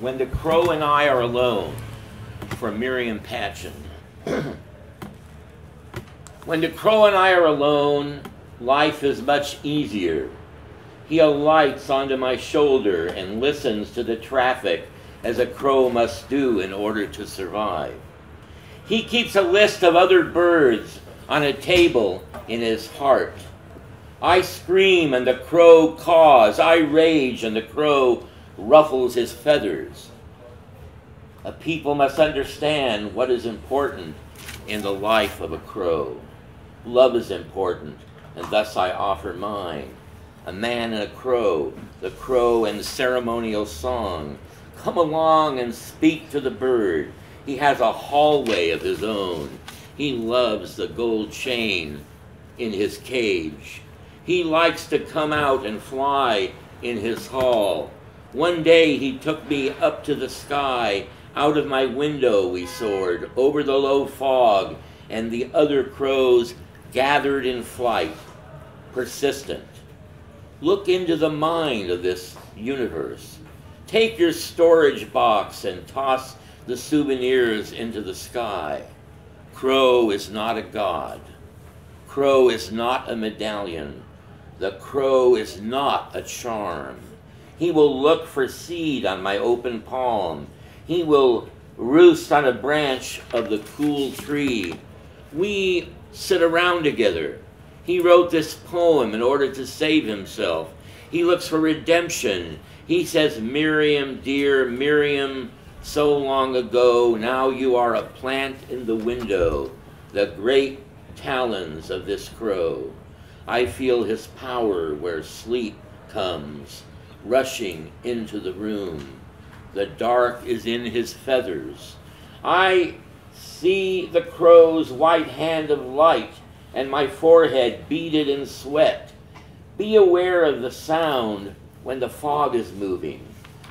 When the Crow and I Are Alone, from Miriam Patchen. When the crow and I are alone, life is much easier. He alights onto my shoulder and listens to the traffic, as a crow must do in order to survive. He keeps a list of other birds on a table in his heart. I scream and the crow caws. I rage and the crow ruffles his feathers. A people must understand what is important in the life of a crow. Love is important, and thus I offer mine. A man and a crow, the crow and ceremonial song. Come along and speak to the bird. He has a hallway of his own. He loves the gold chain in his cage. He likes to come out and fly in his hall. One day he took me up to the sky. Out of my window we soared, over the low fog, and the other crows gathered in flight, persistent. Look into the mind of this universe. Take your storage box and toss the souvenirs into the sky. Crow is not a god. Crow is not a medallion. The crow is not a charm. He will look for seed on my open palm. He will roost on a branch of the cool tree. We sit around together. He wrote this poem in order to save himself. He looks for redemption. He says, Miriam, dear Miriam, so long ago, now you are a plant in the window, the great talons of this crow. I feel his power where sleep comes, rushing into the room. The dark is in his feathers. I see the crow's white hand of light and my forehead beaded in sweat. Be aware of the sound when the fog is moving.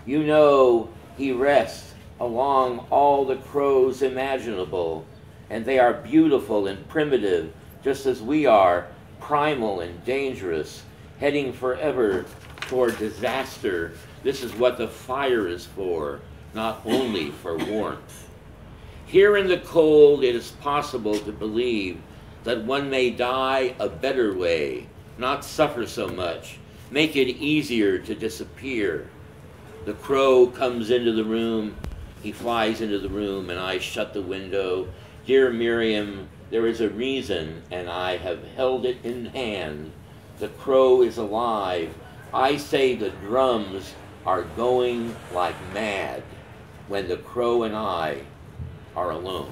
You know he rests along all the crows imaginable, and they are beautiful and primitive, just as we are, primal and dangerous, heading forever toward disaster. This is what the fire is for, not only for warmth. Here in the cold, it is possible to believe that one may die a better way, not suffer so much, make it easier to disappear. The crow comes into the room, he flies into the room, and I shut the window. Dear Miriam, there is a reason, and I have held it in hand. The crow is alive. I say the drums are going like mad when the crow and I are alone.